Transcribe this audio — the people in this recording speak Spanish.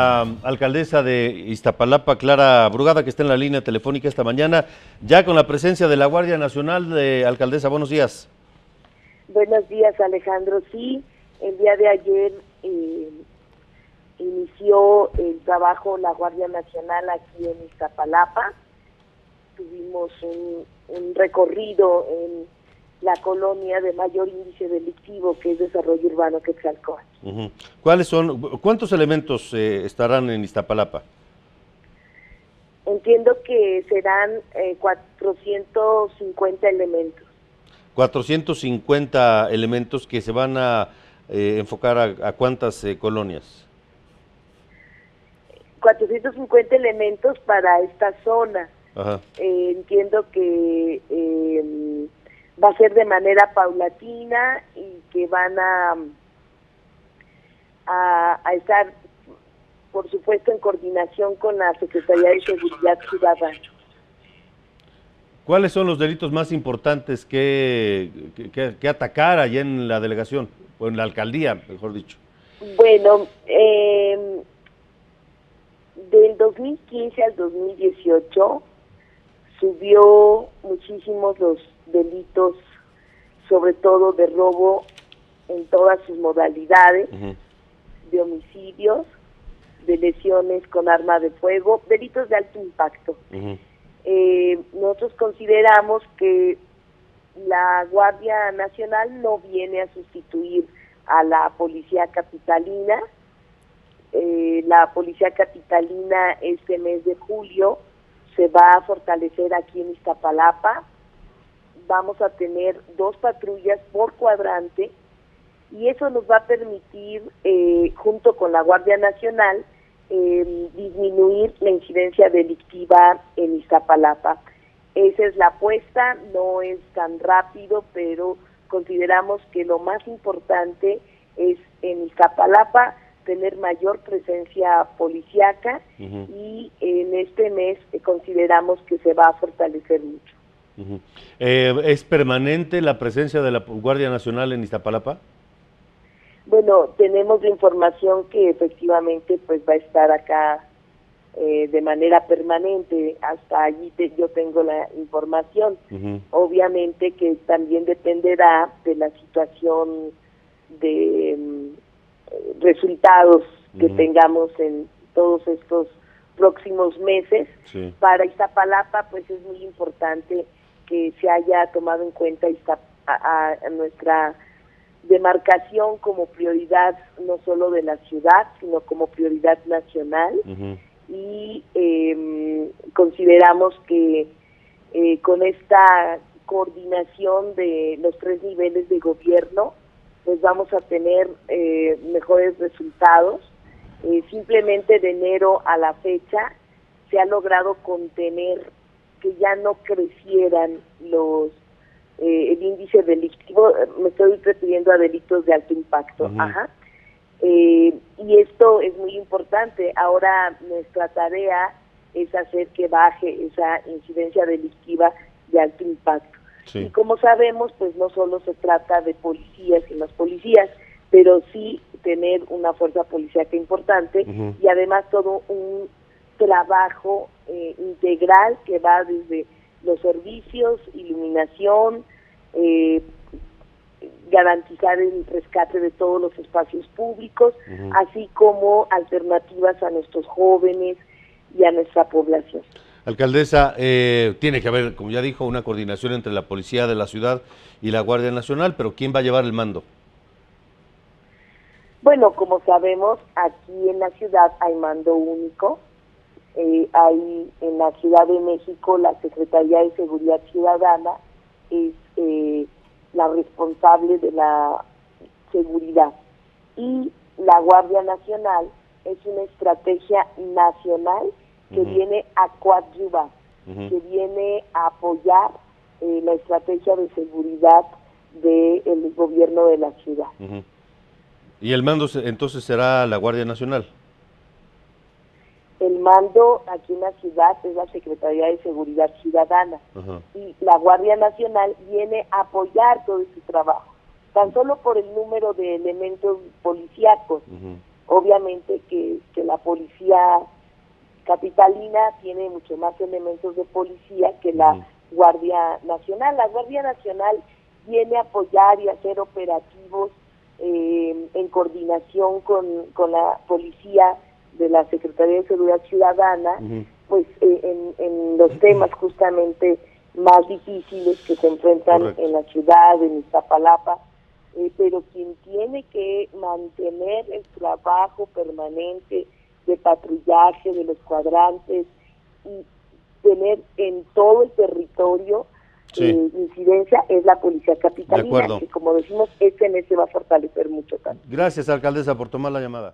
La alcaldesa de Iztapalapa, Clara Brugada, que está en la línea telefónica esta mañana, ya con la presencia de la Guardia Nacional. Alcaldesa, buenos días. Buenos días, Alejandro. Sí, el día de ayer inició el trabajo la Guardia Nacional aquí en Iztapalapa. Tuvimos un recorrido en la colonia de mayor índice delictivo, que es Desarrollo Urbano, que es Alcoa. ¿Cuántos elementos estarán en Iztapalapa? Entiendo que serán 450 elementos. 450 elementos que se van a enfocar a cuántas colonias. 450 elementos para esta zona. Ajá. Entiendo que va a ser de manera paulatina y que van a estar, por supuesto, en coordinación con la Secretaría de Seguridad Ciudadana. ¿Cuáles son los delitos más importantes que atacar allá en la delegación, o en la alcaldía, mejor dicho? Bueno, del 2015 al 2018 subió muchísimos los delitos, sobre todo de robo en todas sus modalidades, de homicidios, de lesiones con arma de fuego, delitos de alto impacto. Nosotros consideramos que la Guardia Nacional no viene a sustituir a la Policía Capitalina. La Policía Capitalina este mes de julio se va a fortalecer aquí en Iztapalapa. Vamos a tener 2 patrullas por cuadrante y eso nos va a permitir, junto con la Guardia Nacional, disminuir la incidencia delictiva en Iztapalapa. Esa es la apuesta, no es tan rápido, pero consideramos que lo más importante es en Iztapalapa tener mayor presencia policiaca y en este mes consideramos que se va a fortalecer mucho. ¿Es permanente la presencia de la Guardia Nacional en Iztapalapa? Bueno, tenemos la información que efectivamente pues va a estar acá de manera permanente. Hasta allí yo tengo la información. Obviamente que también dependerá de la situación de resultados que tengamos en todos estos próximos meses. Sí. Para Iztapalapa pues es muy importante que se haya tomado en cuenta a nuestra demarcación como prioridad no solo de la ciudad, sino como prioridad nacional. Y consideramos que con esta coordinación de los 3 niveles de gobierno, pues vamos a tener mejores resultados. Simplemente de enero a la fecha se ha logrado contener que ya no crecieran los el índice delictivo, me estoy refiriendo a delitos de alto impacto. Y esto es muy importante. Ahora nuestra tarea es hacer que baje esa incidencia delictiva de alto impacto. Y como sabemos, pues no solo se trata de policías y más policías, pero sí tener una fuerza policíaca importante y además todo un trabajo integral que va desde los servicios, iluminación, garantizar el rescate de todos los espacios públicos, así como alternativas a nuestros jóvenes y a nuestra población. Alcaldesa, tiene que haber, como ya dijo, una coordinación entre la Policía de la Ciudad y la Guardia Nacional, pero ¿quién va a llevar el mando? Bueno, como sabemos, aquí en la ciudad hay mando único. Hay en la Ciudad de México la Secretaría de Seguridad Ciudadana es la responsable de la seguridad, y la Guardia Nacional es una estrategia nacional que viene a coadyuvar, que viene a apoyar la estrategia de seguridad del gobierno de la ciudad. ¿Y el mando entonces será la Guardia Nacional? El mando aquí en la ciudad es la Secretaría de Seguridad Ciudadana y la Guardia Nacional viene a apoyar todo este trabajo, tan solo por el número de elementos policíacos. Obviamente que la policía capitalina tiene mucho más elementos de policía que la Guardia Nacional. La Guardia Nacional viene a apoyar y a hacer operativos en coordinación con la policía de la Secretaría de Seguridad Ciudadana, pues en los temas justamente más difíciles que se enfrentan en la ciudad, en Iztapalapa, pero quien tiene que mantener el trabajo permanente de patrullaje de los cuadrantes y tener en todo el territorio incidencia es la policía capitalina, que como decimos, ese mes se va a fortalecer mucho. Gracias, alcaldesa, por tomar la llamada.